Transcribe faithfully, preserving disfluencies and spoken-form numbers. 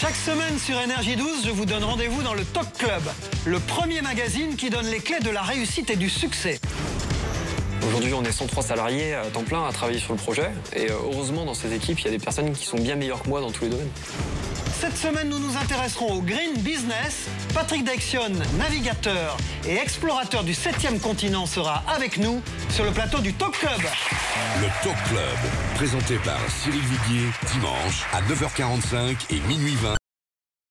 Chaque semaine sur Energy douze, je vous donne rendez-vous dans le Talk Club, le premier magazine qui donne les clés de la réussite et du succès. Aujourd'hui, on est cent trois salariés à temps plein à travailler sur le projet. Et heureusement, dans ces équipes, il y a des personnes qui sont bien meilleures que moi dans tous les domaines. Cette semaine, nous nous intéresserons au green business. Patrick Dexion, navigateur et explorateur du septième continent, sera avec nous sur le plateau du Talk Club. Le Talk Club, présenté par Cyril Viguier, dimanche à neuf heures quarante-cinq et minuit vingt.